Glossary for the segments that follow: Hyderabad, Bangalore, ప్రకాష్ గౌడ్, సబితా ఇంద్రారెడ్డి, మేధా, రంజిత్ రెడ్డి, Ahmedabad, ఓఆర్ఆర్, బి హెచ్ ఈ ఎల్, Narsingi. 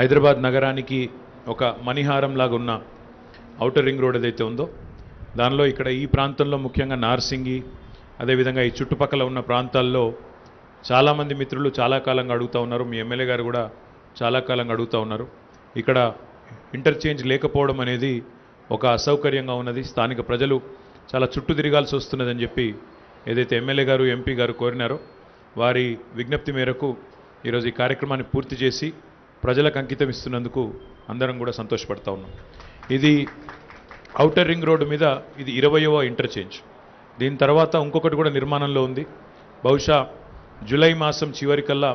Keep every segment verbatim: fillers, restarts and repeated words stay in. హైదరాబాద్ నగరానికి ఒక మణిహారం లాగా ఉన్న ఔటర్ రింగ్ రోడ్ ఏదైతే ఉందో దానిలో ఇక్కడ ఈ ప్రాంతంలో ముఖ్యంగా నార్సింగి అదేవిధంగా ఈ చుట్టుపక్కల ఉన్న ప్రాంతాల్లో చాలామంది మిత్రులు చాలా కాలంగా అడుగుతూ ఉన్నారు, మీ ఎమ్మెల్యే గారు కూడా చాలా కాలంగా అడుగుతూ ఉన్నారు. ఇక్కడ ఇంటర్చేంజ్ లేకపోవడం అనేది ఒక అసౌకర్యంగా ఉన్నది, స్థానిక ప్రజలు చాలా చుట్టూ తిరగాల్సి వస్తున్నదని చెప్పి ఏదైతే ఎమ్మెల్యే గారు ఎంపీ గారు కోరినారో వారి విజ్ఞప్తి మేరకు ఈరోజు ఈ కార్యక్రమాన్ని పూర్తి చేసి ప్రజలకు అంకితం ఇస్తున్నందుకు అందరం కూడా సంతోషపడతా ఉన్నాం. ఇది ఔటర్ రింగ్ రోడ్డు మీద ఇది ఇరవయవ ఇంటర్చేంజ్. దీని తర్వాత ఇంకొకటి కూడా నిర్మాణంలో ఉంది, బహుశా జూలై మాసం చివరికల్లా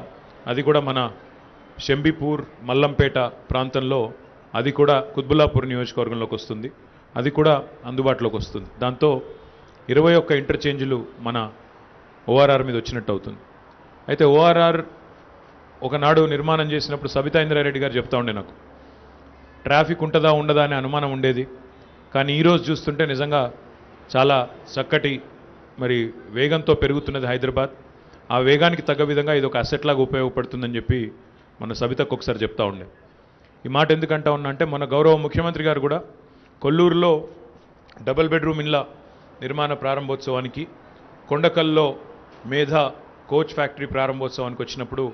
అది కూడా మన షంబీపూర్ మల్లంపేట ప్రాంతంలో అది కూడా కుత్బుల్లాపూర్ నియోజకవర్గంలోకి వస్తుంది, అది కూడా అందుబాటులోకి వస్తుంది. దాంతో ఇరవై ఒక్క ఇంటర్చేంజ్లు మన ఓఆర్ఆర్ మీద వచ్చినట్టు అవుతుంది. అయితే ఓఆర్ఆర్ ఒకనాడు నిర్మాణం చేసినప్పుడు సబితా ఇంద్రారెడ్డి గారు చెప్తా ఉండే నాకు ట్రాఫిక్ ఉంటుందా ఉండదా అనే అనుమానం ఉండేది, కానీ ఈరోజు చూస్తుంటే నిజంగా చాలా చక్కటి మరి వేగంతో పెరుగుతున్నది హైదరాబాద్. ఆ వేగానికి తగ్గ విధంగా ఇది ఒక అసెట్లాగా ఉపయోగపడుతుందని చెప్పి మన సబితకు ఒకసారి చెప్తా ఉండే. ఈ మాట ఎందుకంటా ఉన్నా అంటే మన గౌరవ ముఖ్యమంత్రి గారు కూడా కొల్లూరులో డబుల్ బెడ్రూమ్ ఇళ్ళ నిర్మాణ ప్రారంభోత్సవానికి, కొండకల్లో మేధా కోచ్ ఫ్యాక్టరీ ప్రారంభోత్సవానికి వచ్చినప్పుడు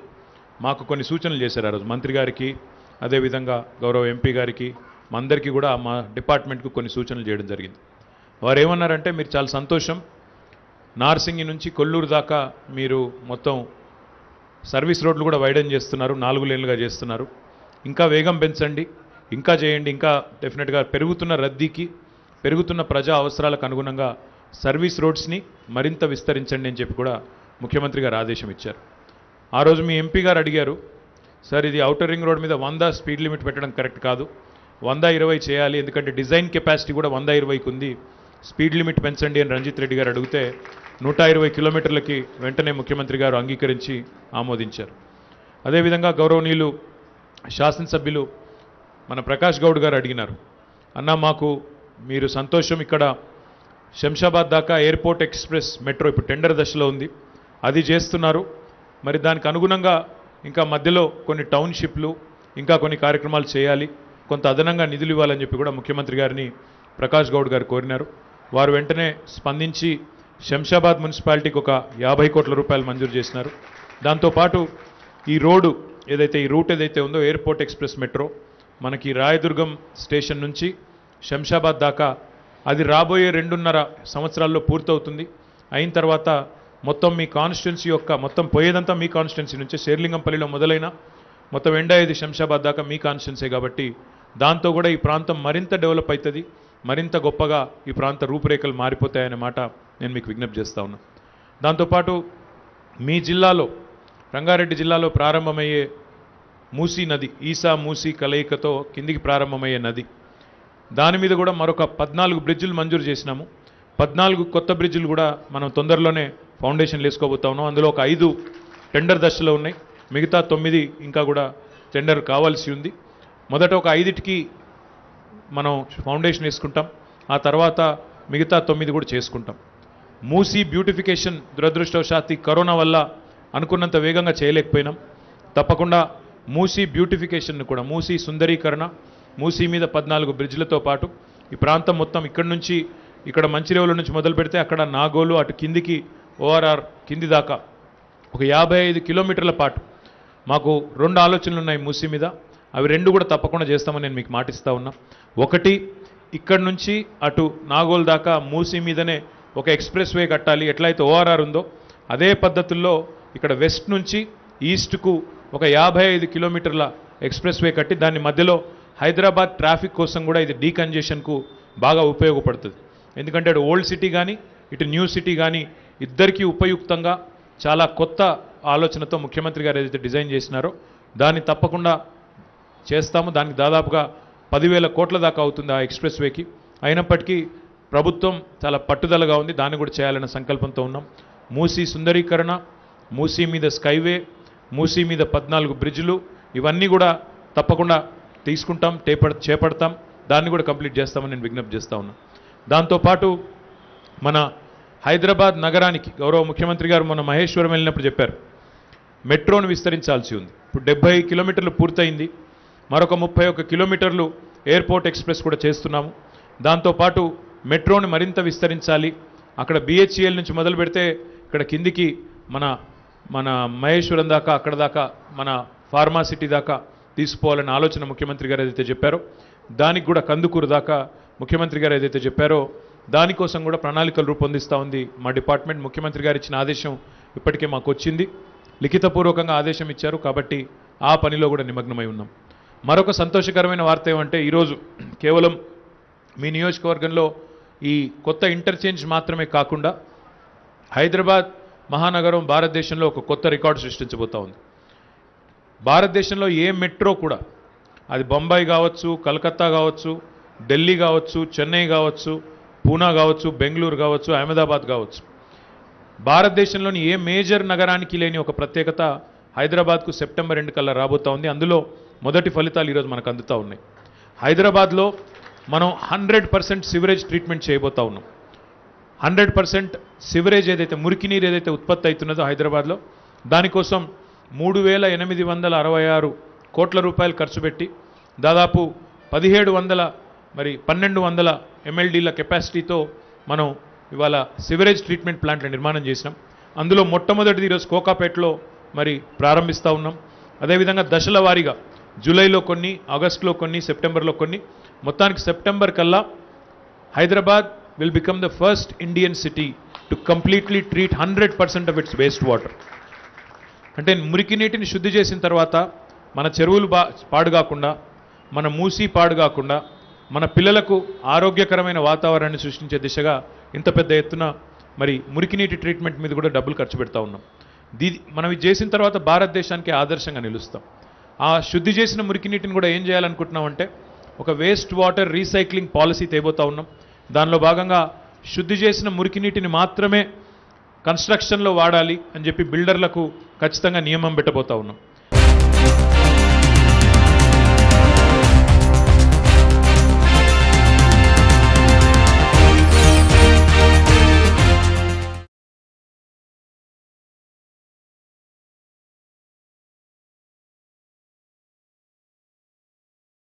మాకు కొన్ని సూచనలు చేశారు ఆ రోజు మంత్రి గారికి, అదేవిధంగా గౌరవ ఎంపీ గారికి, మా అందరికీ కూడా మా డిపార్ట్మెంట్కు కొన్ని సూచనలు చేయడం జరిగింది. వారు ఏమన్నారంటే మీరు చాలా సంతోషం, నార్సింగి నుంచి కొల్లూరు దాకా మీరు మొత్తం సర్వీస్ రోడ్లు కూడా వైడన్ చేస్తున్నారు, నాలుగు లేన్లుగా చేస్తున్నారు, ఇంకా వేగం పెంచండి, ఇంకా చేయండి, ఇంకా డెఫినెట్గా పెరుగుతున్న రద్దీకి పెరుగుతున్న ప్రజా అవసరాలకు అనుగుణంగా సర్వీస్ రోడ్స్ని మరింత విస్తరించండి అని చెప్పి కూడా ముఖ్యమంత్రి గారు ఆదేశం ఇచ్చారు. ఆ రోజు మీ ఎంపీ గారు అడిగారు, సార్ ఇది ఔటర్ రింగ్ రోడ్ మీద వంద స్పీడ్ లిమిట్ పెట్టడం కరెక్ట్ కాదు, వంద ఇరవై చేయాలి, ఎందుకంటే డిజైన్ కెపాసిటీ కూడా వంద ఇరవైకి ఉంది, స్పీడ్ లిమిట్ పెంచండి అని రంజిత్ రెడ్డి గారు అడిగితే నూట ఇరవై కిలోమీటర్లకి వెంటనే ముఖ్యమంత్రి గారు అంగీకరించి ఆమోదించారు. అదేవిధంగా గౌరవనీయులు శాసనసభ్యులు మన ప్రకాష్ గౌడ్ గారు అడిగినారు, అన్న మాకు మీరు సంతోషం, ఇక్కడ శంషాబాద్ దాకా ఎయిర్పోర్ట్ ఎక్స్ప్రెస్ మెట్రో ఇప్పుడు టెండర్ దశలో ఉంది, అది చేస్తున్నారు, మరి దానికి అనుగుణంగా ఇంకా మధ్యలో కొన్ని టౌన్షిప్లు ఇంకా కొన్ని కార్యక్రమాలు చేయాలి, కొంత అదనంగా నిధులు ఇవ్వాలని చెప్పి కూడా ముఖ్యమంత్రి గారిని ప్రకాష్ గౌడ్ గారు కోరినారు. వారు వెంటనే స్పందించి శంషాబాద్ మున్సిపాలిటీకి ఒక యాభై కోట్ల రూపాయలు మంజూరు చేసినారు. దాంతోపాటు ఈ రోడ్డు ఏదైతే ఈ రూట్ ఏదైతే ఉందో ఎయిర్పోర్ట్ ఎక్స్ప్రెస్ మెట్రో మనకి రాయదుర్గం స్టేషన్ నుంచి శంషాబాద్ దాకా అది రాబోయే రెండున్నర సంవత్సరాల్లో పూర్తవుతుంది. అయిన తర్వాత మొత్తం మీ కాన్స్టిట్యున్సీ యొక్క మొత్తం పోయేదంతా మీ కాన్స్టిట్యున్సీ నుంచే, శేర్లింగంపల్లిలో మొదలైన మొత్తం ఎండ ఇది శంషాబాద్ దాకా మీ కాన్స్టిట్యున్సీ కాబట్టి దాంతో కూడా ఈ ప్రాంతం మరింత డెవలప్ అవుతుంది, మరింత గొప్పగా ఈ ప్రాంత రూపురేఖలు మారిపోతాయనే మాట నేను మీకు విజ్ఞప్తి చేస్తా ఉన్నా. దాంతోపాటు మీ జిల్లాలో రంగారెడ్డి జిల్లాలో ప్రారంభమయ్యే మూసీ నది, ఈసా మూసీ కలయికతో కిందికి ప్రారంభమయ్యే నది, దాని మీద కూడా మరొక పద్నాలుగు బ్రిడ్జిలు మంజూరు చేసినాము. పద్నాలుగు కొత్త బ్రిడ్జిలు కూడా మనం తొందరలోనే ఫౌండేషన్లు వేసుకోబోతా ఉన్నాం. అందులో ఒక ఐదు టెండర్ దశలో ఉన్నాయి, మిగతా తొమ్మిది ఇంకా కూడా టెండర్ కావాల్సి ఉంది. మొదట ఒక ఐదిటికి మనం ఫౌండేషన్ వేసుకుంటాం, ఆ తర్వాత మిగతా తొమ్మిది కూడా చేసుకుంటాం. మూసీ బ్యూటిఫికేషన్ దురదృష్టవశాత్తు కరోనా వల్ల అనుకున్నంత వేగంగా చేయలేకపోయినాం. తప్పకుండా మూసీ బ్యూటిఫికేషన్ను కూడా, మూసీ సుందరీకరణ, మూసీ మీద పద్నాలుగు బ్రిడ్జ్లతో పాటు ఈ ప్రాంతం మొత్తం ఇక్కడి నుంచి ఇక్కడ మంచిర్యాల నుంచి మొదలు పెడితే అక్కడ నాగోలు అటు కిందికి ఓఆర్ఆర్ కింది దాకా ఒక యాభై ఐదు కిలోమీటర్ల పాటు మాకు రెండు ఆలోచనలు ఉన్నాయి మూసీ మీద, అవి రెండు కూడా తప్పకుండా చేస్తామని నేను మీకు మాటిస్తూ ఉన్నా. ఒకటి, ఇక్కడి నుంచి అటు నాగోల్ దాకా మూసీ మీదనే ఒక ఎక్స్ప్రెస్ వే కట్టాలి, ఎట్లయితే ఓఆర్ఆర్ ఉందో అదే పద్ధతుల్లో ఇక్కడ వెస్ట్ నుంచి ఈస్ట్కు ఒక యాభై ఐదు కిలోమీటర్ల ఎక్స్ప్రెస్ వే కట్టి దాని మధ్యలో హైదరాబాద్ ట్రాఫిక్ కోసం కూడా ఇది డీకంజెషన్కు బాగా ఉపయోగపడుతుంది. ఎందుకంటే అటు ఓల్డ్ సిటీ కానీ ఇటు న్యూ సిటీ కానీ ఇద్దరికీ ఉపయుక్తంగా చాలా కొత్త ఆలోచనతో ముఖ్యమంత్రి గారు ఏదైతే డిజైన్ చేసినారో దాన్ని తప్పకుండా చేస్తాము. దానికి దాదాపుగా పదివేల కోట్ల దాకా అవుతుంది ఆ ఎక్స్ప్రెస్ వేకి. అయినప్పటికీ ప్రభుత్వం చాలా పట్టుదలగా ఉంది, దాన్ని కూడా చేయాలనే సంకల్పంతో ఉన్నాం. మూసీ సుందరీకరణ, మూసీ మీద స్కైవే, మూసీ మీద పద్నాలుగు బ్రిడ్జ్లు, ఇవన్నీ కూడా తప్పకుండా తీసుకుంటాం, చేపడ చేపడతాం దాన్ని కూడా కంప్లీట్ చేస్తామని నేను విజ్ఞప్తి చేస్తా ఉన్నా. దాంతోపాటు మన హైదరాబాద్ నగరానికి గౌరవ ముఖ్యమంత్రి గారు మొన్న మహేశ్వరం వెళ్ళినప్పుడు చెప్పారు మెట్రోను విస్తరించాల్సి ఉంది. ఇప్పుడు డెబ్బై కిలోమీటర్లు పూర్తయింది, మరొక ముప్పై ఒక్క కిలోమీటర్లు ఎయిర్పోర్ట్ ఎక్స్‌ప్రెస్ కూడా చేస్తున్నాము దాంతో పాటు మెట్రోని మరింత విస్తరించాలి అక్కడ బి హెచ్ ఈ ఎల్ నుంచి మొదలు పెడితే ఇక్కడ కిందికి మన మన మహేశ్వరం దాకా అక్కడ దాకా మన ఫార్మా సిటీ దాకా తీసుకోవాలని ఆలోచన ముఖ్యమంత్రి గారు ఏదైతే చెప్పారో దానికి కూడా కందుకూరు దాకా ముఖ్యమంత్రి గారు ఏదైతే చెప్పారో దాని కోసం కూడా ప్రణాళికలు రూపొందిస్తా ఉంది మా డిపార్ట్మెంట్ ముఖ్యమంత్రి గారు ఇచ్చిన ఆదేశం ఇప్పటికే మాకు వచ్చింది లిఖితపూర్వకంగా ఆదేశం ఇచ్చారు కాబట్టి ఆ పనిలో కూడా నిమగ్నమై ఉన్నాం మరొక సంతోషకరమైన వార్త ఏమంటే ఈ రోజు కేవలం మీ నియోజకవర్గంలో ఈ కొత్త ఇంటర్చేంజ్ మాత్రమే కాకుండా హైదరాబాద్ మహానగరం భారతదేశంలో ఒక కొత్త రికార్డు సృష్టించబోతా ఉంది భారతదేశంలో ఏ మెట్రో కూడా అది బొంబాయి కావచ్చు కలకత్తా కావచ్చు ఢిల్లీ కావచ్చు చెన్నై కావచ్చు పూనా కావచ్చు బెంగళూరు కావచ్చు అహ్మదాబాద్ కావచ్చు భారతదేశంలోని ఏ మేజర్ నగరానికి లేని ఒక ప్రత్యేకత హైదరాబాద్కు సెప్టెంబర్ రెండు కల్లా రాబోతా ఉంది అందులో మొదటి ఫలితాలు ఈరోజు మనకు అందుతూ ఉన్నాయి హైదరాబాద్లో మనం హండ్రెడ్ పర్సెంట్ సివరేజ్ ట్రీట్మెంట్ చేయబోతా ఉన్నాం హండ్రెడ్ పర్సెంట్ సివరేజ్ ఏదైతే మురికి నీరు ఏదైతే ఉత్పత్తి అవుతున్నదో హైదరాబాద్లో దానికోసం మూడు వేల ఎనిమిది వందల అరవై ఆరు కోట్ల రూపాయలు ఖర్చు పెట్టి దాదాపు పదిహేడు వందల మరి పన్నెండు వందల ఎం ఎల్ డీల కెపాసిటీతో మనం ఇవాళ సివరేజ్ ట్రీట్మెంట్ ప్లాంట్ల నిర్మాణం చేసినాం అందులో మొట్టమొదటిది ఈరోజు కోకాపేటలో మరి ప్రారంభిస్తూ ఉన్నాం అదేవిధంగా దశల వారీగా జూలైలో కొన్ని ఆగస్టులో కొన్ని సెప్టెంబర్లో కొన్ని మొత్తానికి సెప్టెంబర్ కల్లా Hyderabad will become the first Indian city to completely treat hundred percent of its waste water అంటే మురికి నీటిని శుద్ధి చేసిన తర్వాత మన చెరువులు బా పాడు కాకుండా మన మూసి పాడు కాకుండా మన పిల్లలకు ఆరోగ్యకరమైన వాతావరణాన్ని సృష్టించే దిశగా ఇంత పెద్ద ఎత్తున మరి మురికి నీటి ట్రీట్మెంట్ మీద కూడా డబ్బులు ఖర్చు పెడతా ఉన్నాం దీ మనం ఇది చేసిన తర్వాత భారతదేశానికి ఆదర్శంగా నిలుస్తాం ఆ శుద్ధి చేసిన మురికి నీటిని కూడా ఏం చేయాలనుకుంటున్నామంటే ఒక వేస్ట్ వాటర్ రీసైక్లింగ్ పాలసీ తేబోతా ఉన్నాం దానిలో భాగంగా శుద్ధి చేసిన మురికి నీటిని మాత్రమే కన్స్ట్రక్షన్లో వాడాలి అని చెప్పి బిల్డర్లకు ఖచ్చితంగా నియమం పెట్టబోతా ఉన్నాం